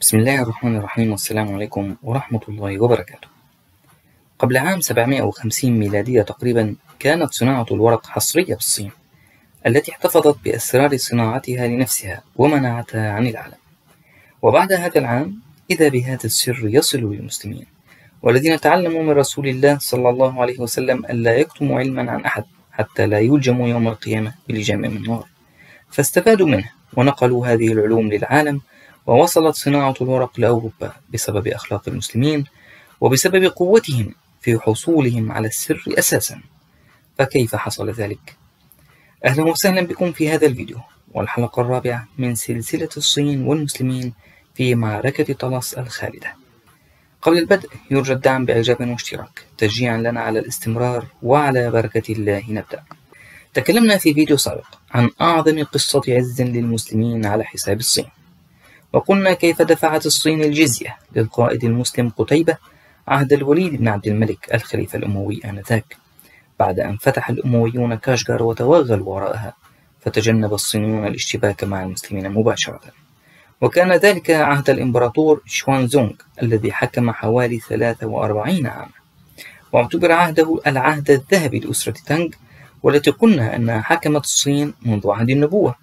بسم الله الرحمن الرحيم، والسلام عليكم ورحمة الله وبركاته. قبل عام 750 ميلادية تقريبا كانت صناعة الورق حصرية بالصين التي احتفظت بأسرار صناعتها لنفسها ومنعتها عن العالم. وبعد هذا العام إذا بهذا السر يصل للمسلمين، والذين تعلموا من رسول الله صلى الله عليه وسلم ألا يكتموا علما عن أحد حتى لا يلجموا يوم القيامة بلجام من النار، فاستفادوا منه ونقلوا هذه العلوم للعالم. ووصلت صناعة الورق لأوروبا بسبب أخلاق المسلمين وبسبب قوتهم في حصولهم على السر أساسا. فكيف حصل ذلك؟ أهلا وسهلا بكم في هذا الفيديو والحلقة الرابعة من سلسلة الصين والمسلمين في معركة طلاس الخالدة. قبل البدء يرجى الدعم بإعجاب واشتراك تشجيعا لنا على الاستمرار، وعلى بركة الله نبدأ. تكلمنا في فيديو سابق عن أعظم قصة عز للمسلمين على حساب الصين، وقلنا كيف دفعت الصين الجزية للقائد المسلم قتيبة عهد الوليد بن عبد الملك الخليفة الأموي آنذاك، بعد أن فتح الأمويون كاشغر وتوغلوا وراءها، فتجنب الصينيون الاشتباك مع المسلمين مباشرة. وكان ذلك عهد الإمبراطور شوانزونغ الذي حكم حوالي 43 عاما، واعتبر عهده العهد الذهبي لأسرة تانغ، والتي قلنا أنها حكمت الصين منذ عهد النبوة.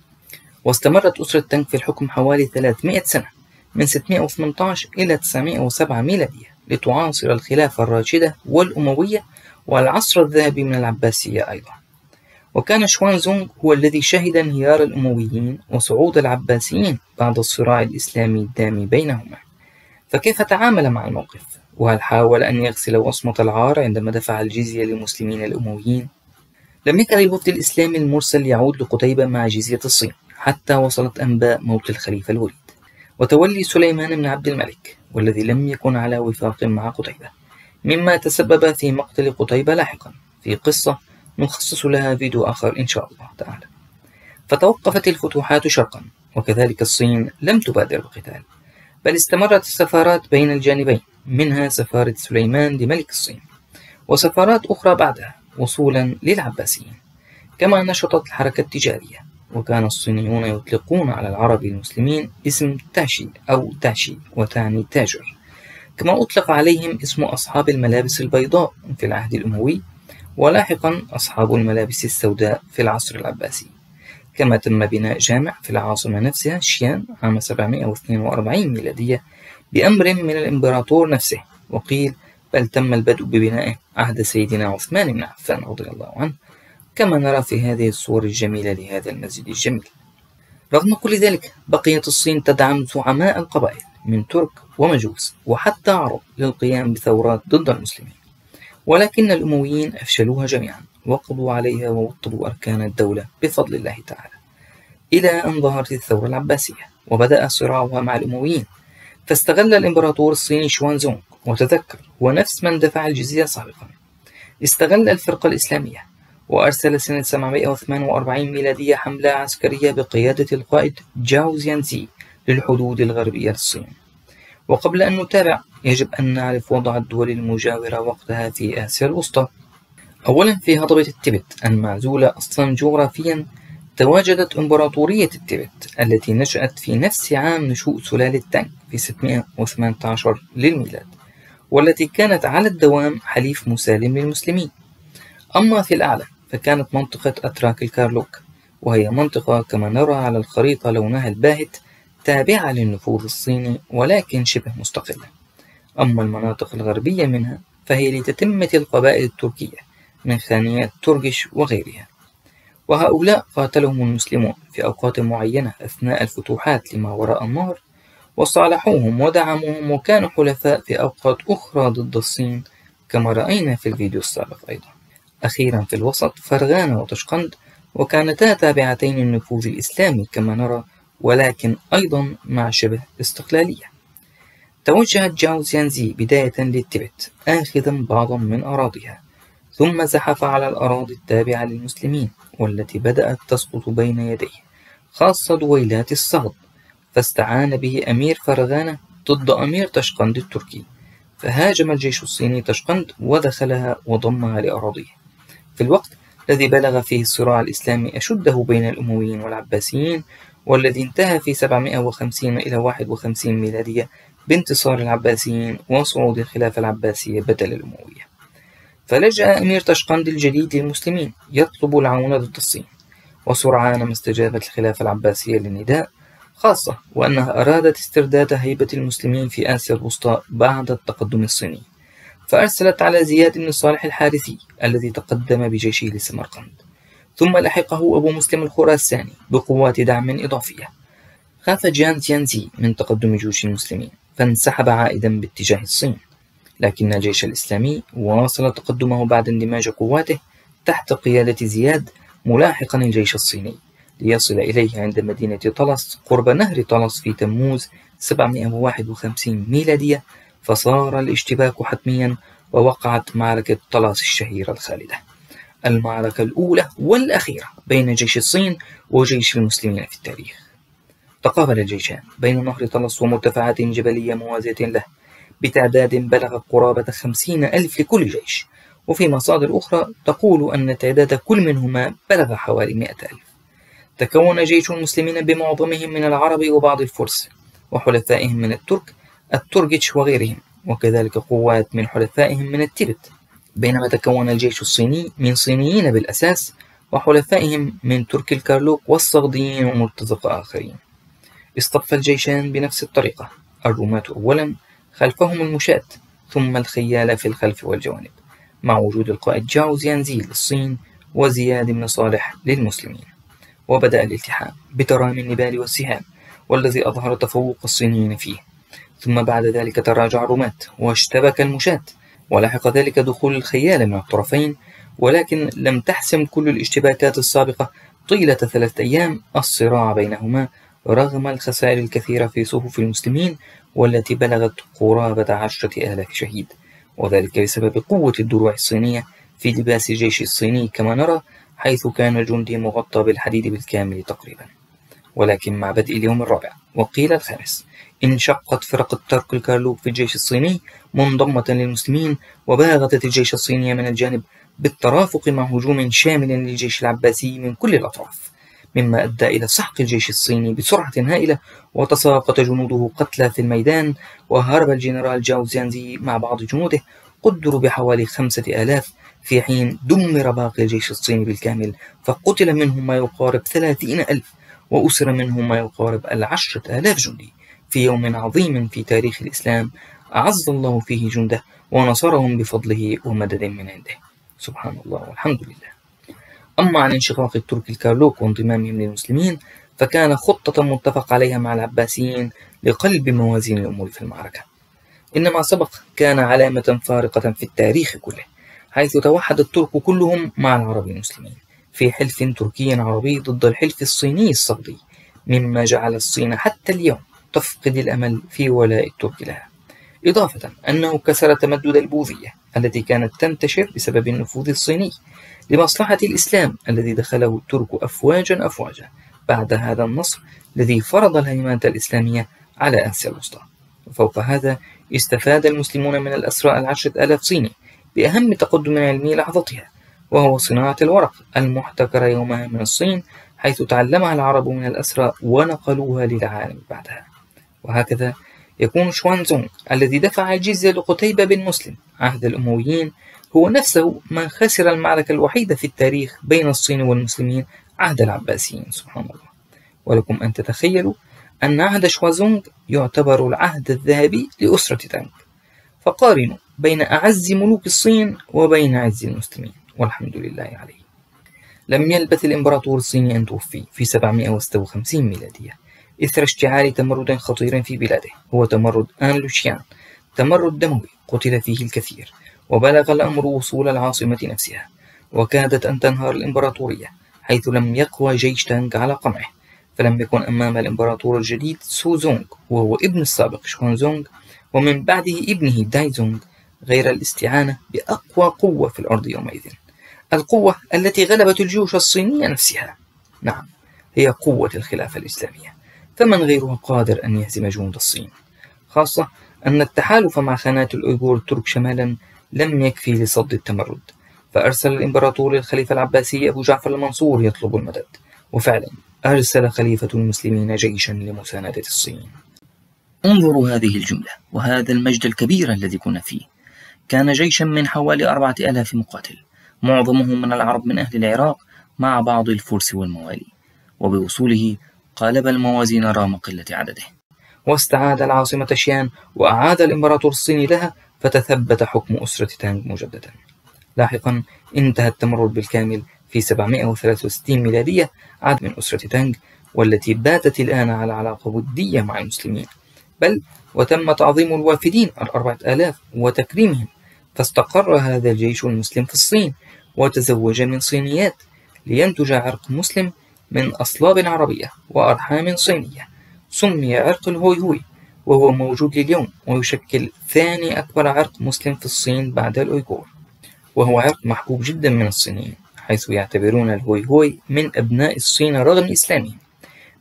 واستمرت أسرة تانغ في الحكم حوالي 300 سنة من 618 إلى 907 ميلادية، لتعاصر الخلافة الراشدة والأموية والعصر الذهبي من العباسية أيضا. وكان شوانزونغ هو الذي شهد انهيار الأمويين وصعود العباسيين بعد الصراع الإسلامي الدامي بينهما. فكيف تعامل مع الموقف؟ وهل حاول أن يغسل وصمة العار عندما دفع الجزية للمسلمين الأمويين؟ لم يكن الوفد الإسلامي المرسل يعود لقتيبة مع جزية الصين حتى وصلت أنباء موت الخليفة الوليد وتولي سليمان بن عبد الملك، والذي لم يكن على وفاق مع قتيبة، مما تسبب في مقتل قتيبة لاحقا في قصة نخصص لها فيديو آخر إن شاء الله تعالى. فتوقفت الفتوحات شرقا، وكذلك الصين لم تبادر بالقتال، بل استمرت السفارات بين الجانبين، منها سفارة سليمان لملك الصين وسفارات أخرى بعدها وصولا للعباسيين. كما نشطت الحركة التجارية، وكان الصينيون يطلقون على العرب المسلمين اسم تاشي أو تاشي، وتعني تاجر، كما أطلق عليهم اسم أصحاب الملابس البيضاء في العهد الأموي، ولاحقا أصحاب الملابس السوداء في العصر العباسي. كما تم بناء جامع في العاصمة نفسها شيان عام 742 ميلادية بأمر من الإمبراطور نفسه، وقيل بل تم البدء ببنائه عهد سيدنا عثمان بن عفان رضي الله عنه، كما نرى في هذه الصور الجميلة لهذا المسجد الجميل. رغم كل ذلك بقيت الصين تدعم زعماء القبائل من ترك ومجوس وحتى عرب للقيام بثورات ضد المسلمين، ولكن الأمويين أفشلوها جميعا وقضوا عليها ووطبوا أركان الدولة بفضل الله تعالى، إلى أن ظهرت الثورة العباسية وبدأ صراعها مع الأمويين. فاستغل الإمبراطور الصيني شوانزونغ، وتذكر هو نفس من دفع الجزية سابقا، استغل الفرقة الإسلامية وأرسل سنة 748 ميلادية حملة عسكرية بقيادة القائد جاو زيانزي للحدود الغربية للصين. وقبل أن نتابع يجب أن نعرف وضع الدول المجاورة وقتها في آسيا الوسطى. أولا في هضبة التبت المعزولة أصلا جغرافيا، تواجدت إمبراطورية التبت التي نشأت في نفس عام نشوء سلالة تانغ في 618 للميلاد، والتي كانت على الدوام حليف مسالم للمسلمين. أما في الأعلى فكانت منطقة أتراك الكارلوك، وهي منطقة كما نرى على الخريطة لونها الباهت تابعة للنفوذ الصيني ولكن شبه مستقلة. أما المناطق الغربية منها فهي لتتمة القبائل التركية من خانيات ترجش وغيرها، وهؤلاء قاتلهم المسلمون في أوقات معينة أثناء الفتوحات لما وراء النهر، وصالحوهم ودعموهم وكانوا حلفاء في أوقات أخرى ضد الصين كما رأينا في الفيديو السابق أيضا. أخيرا في الوسط فرغانة وتشقند، وكانتا تابعتين للنفوذ الإسلامي كما نرى، ولكن أيضا مع شبه استقلالية. توجهت جاو زيانزي بداية للتبت آخذا بعضا من أراضيها، ثم زحف على الأراضي التابعة للمسلمين والتي بدأت تسقط بين يديه، خاصة دويلات الصغد، فاستعان به أمير فرغانة ضد أمير تشقند التركي، فهاجم الجيش الصيني تشقند ودخلها وضمها لأراضيه. في الوقت الذي بلغ فيه الصراع الإسلامي أشده بين الأمويين والعباسيين، والذي انتهى في 750 إلى 51 ميلادية بانتصار العباسيين وصعود الخلافة العباسية بدل الأموية. فلجأ أمير تشقند الجديد للمسلمين يطلب العون ضد الصين، وسرعان ما استجابت الخلافة العباسية للنداء، خاصة وأنها أرادت استرداد هيبة المسلمين في آسيا الوسطى بعد التقدم الصيني، فأرسلت على زياد بن صالح الحارثي الذي تقدم بجيشه لسمرقند، ثم لحقه أبو مسلم الخراساني بقوات دعم إضافية. خاف جان تيانسي من تقدم جيوش المسلمين فانسحب عائدا باتجاه الصين، لكن الجيش الإسلامي واصل تقدمه بعد اندماج قواته تحت قيادة زياد ملاحقا الجيش الصيني ليصل إليه عند مدينة طلاس قرب نهر طلاس في تموز 751 ميلادية، فصار الاشتباك حتميا ووقعت معركة طلاس الشهيرة الخالدة، المعركة الأولى والأخيرة بين جيش الصين وجيش المسلمين في التاريخ. تقابل الجيشان بين نهر طلس ومرتفعات جبلية موازية له بتعداد بلغ قرابة 50,000 لكل جيش، وفي مصادر أخرى تقول أن تعداد كل منهما بلغ حوالي 100,000. تكون جيش المسلمين بمعظمهم من العرب وبعض الفرس وحلفائهم من الترك الترجيش وغيرهم، وكذلك قوات من حلفائهم من التبت، بينما تكون الجيش الصيني من صينيين بالأساس وحلفائهم من ترك الكارلوك والصغديين ومرتزقة آخرين. اصطف الجيشان بنفس الطريقة، الرماة أولا، خلفهم المشاة، ثم الخيال في الخلف والجوانب، مع وجود القائد جاو زيانزي للصين وزياد بن صالح للمسلمين. وبدأ الالتحام بترام النبال والسهام والذي أظهر تفوق الصينيين فيه، ثم بعد ذلك تراجع الرماة واشتبك المشاة، ولحق ذلك دخول الخيال من الطرفين، ولكن لم تحسم كل الاشتباكات السابقة طيلة 3 أيام الصراع بينهما، رغم الخسائر الكثيرة في صفوف المسلمين والتي بلغت قرابة 10,000 شهيد، وذلك بسبب قوة الدروع الصينية في لباس الجيش الصيني كما نرى، حيث كان الجندي مغطى بالحديد بالكامل تقريبا. ولكن مع بدء اليوم الرابع وقيل الخامس انشقت فرق الترك الكارلوك في الجيش الصيني منضمة للمسلمين، وباغتت الجيش الصيني من الجانب بالترافق مع هجوم شامل للجيش العباسي من كل الأطراف، مما أدى إلى سحق الجيش الصيني بسرعة هائلة، وتساقط جنوده قتلى في الميدان، وهرب الجنرال جاو زيانزي مع بعض جنوده قدروا بحوالي 5,000، في حين دمر باقي الجيش الصيني بالكامل، فقتل منهم ما يقارب 30,000 وأسر منهم ما يقارب 10,000 جندي في يوم عظيم في تاريخ الإسلام، أعز الله فيه جنده ونصرهم بفضله ومدد من عنده، سبحان الله والحمد لله. أما عن انشقاق الترك الكارلوك وانضمامهم للمسلمين، فكان خطة متفق عليها مع العباسيين لقلب موازين الأمور في المعركة، إنما سبق كان علامة فارقة في التاريخ كله، حيث توحد الترك كلهم مع العرب المسلمين في حلف تركي عربي ضد الحلف الصيني الصغدي، مما جعل الصين حتى اليوم تفقد الأمل في ولاء الترك لها، إضافة أنه كسر تمدد البوذية التي كانت تنتشر بسبب النفوذ الصيني لمصلحة الإسلام الذي دخله الترك أفواجا أفواجا بعد هذا النصر الذي فرض الهيمنة الإسلامية على آسيا الوسطى. وفوق هذا استفاد المسلمون من الأسرى 10,000 صيني بأهم تقدم علمي لحظتها، وهو صناعة الورق المحتكرة يومها من الصين، حيث تعلمها العرب من الأسرى ونقلوها للعالم بعدها. وهكذا يكون شوانزونغ الذي دفع الجزية لقتيبة بن مسلم عهد الأمويين هو نفسه من خسر المعركة الوحيدة في التاريخ بين الصين والمسلمين عهد العباسيين، سبحان الله. ولكم أن تتخيلوا أن عهد شوانزونغ يعتبر العهد الذهبي لأسرة تانغ، فقارنوا بين أعز ملوك الصين وبين عز المسلمين والحمد لله عليه. لم يلبث الإمبراطور الصيني أن توفي في 756 ميلادية إثر اشتعال تمرد خطير في بلاده، هو تمرد آن لوشيان، تمرد دموي قتل فيه الكثير، وبلغ الأمر وصول العاصمة نفسها، وكادت أن تنهار الإمبراطورية حيث لم يقوى جيش تانغ على قمعه. فلم يكن أمام الإمبراطور الجديد سو زونغ، وهو ابن السابق شوانزونغ، ومن بعده ابنه دايزونغ، غير الاستعانة بأقوى قوة في الأرض يومئذ، القوة التي غلبت الجيوش الصينية نفسها، نعم هي قوة الخلافة الإسلامية، فمن غيرها قادر أن يهزم جنود الصين، خاصة أن التحالف مع خانات الأيغور الترك شمالا لم يكفي لصد التمرد، فأرسل الإمبراطور الخليفة العباسي أبو جعفر المنصور يطلب المدد، وفعلا أرسل خليفة المسلمين جيشا لمساندة الصين. انظروا هذه الجملة وهذا المجد الكبير الذي كنا فيه. كان جيشا من حوالي 4000 مقاتل، معظمهم من العرب من أهل العراق مع بعض الفرس والموالي، وبوصوله قالب الموازين رغم قلة عدده، واستعاد العاصمة شيان وأعاد الإمبراطور الصيني لها، فتثبت حكم أسرة تانغ مجددا. لاحقا انتهى التمرد بالكامل في 763 ميلادية عاد من أسرة تانغ، والتي باتت الآن على علاقة ودية مع المسلمين، بل وتم تعظيم الوافدين 4000 وتكريمهم. فاستقر هذا الجيش المسلم في الصين وتزوج من صينيات لينتج عرق مسلم من أصلاب عربية وأرحام صينية، سمي عرق الهوي هوي، وهو موجود لليوم ويشكل ثاني أكبر عرق مسلم في الصين بعد الأيغور، وهو عرق محبوب جدا من الصينيين، حيث يعتبرون الهوي هوي من أبناء الصين رغم إسلامهم،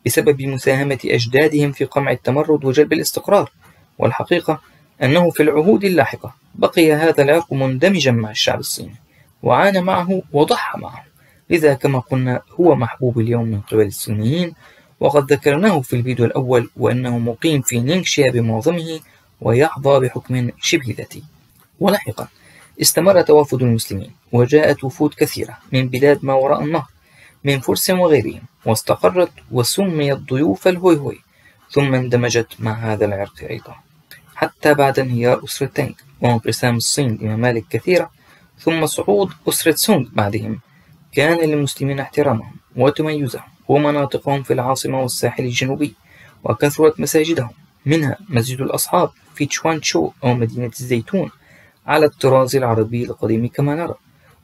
بسبب مساهمة أجدادهم في قمع التمرد وجلب الاستقرار. والحقيقة أنه في العهود اللاحقة بقي هذا العرق مندمجا مع الشعب الصيني، وعانى معه وضحى معه، لذا كما قلنا هو محبوب اليوم من قبل الصينيين، وقد ذكرناه في الفيديو الأول، وأنه مقيم في نينغشيا بمعظمه ويحظى بحكم شبه ذاتي. ولاحقا استمر توافد المسلمين، وجاءت وفود كثيرة من بلاد ما وراء النهر من فرس وغيرهم، واستقرت وسميت ضيوف الهوي هوي، ثم اندمجت مع هذا العرق أيضا، حتى بعد انهيار أسرة تانغ وانقسام الصين لممالك كثيرة، ثم صعود أسرة سونغ بعدهم. كان للمسلمين احترامهم وتميزهم ومناطقهم في العاصمة والساحل الجنوبي، وكثرت مساجدهم، منها مسجد الأصحاب في تشوانشو أو مدينة الزيتون على الطراز العربي القديم كما نرى،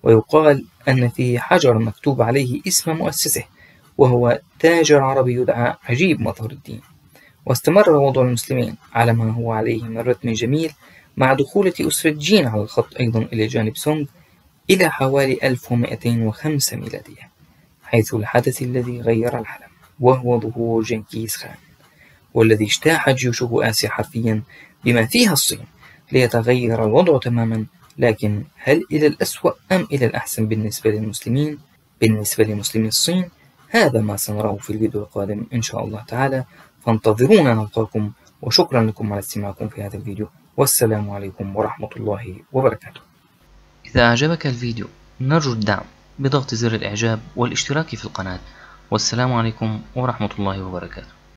ويقال أن فيه حجر مكتوب عليه اسم مؤسسه، وهو تاجر عربي يدعى عجيب مظهر الدين. واستمر وضع المسلمين على ما هو عليه من رتم جميل مع دخولة أسرة جين على الخط أيضا إلى جانب سونغ إلى حوالي 1205 ميلادية، حيث الحدث الذي غير العالم، وهو ظهور جنكيز خان، والذي اجتاحت جيوشه آسيا حرفيا بما فيها الصين ليتغير الوضع تماما. لكن هل إلى الأسوأ أم إلى الأحسن بالنسبة للمسلمين؟ بالنسبة لمسلمي الصين هذا ما سنراه في الفيديو القادم إن شاء الله تعالى، فانتظرونا نلقاكم، وشكرا لكم على استماعكم في هذا الفيديو، والسلام عليكم ورحمة الله وبركاته. إذا أعجبك الفيديو نرجو الدعم بضغط زر الإعجاب والاشتراك في القناة، والسلام عليكم ورحمة الله وبركاته.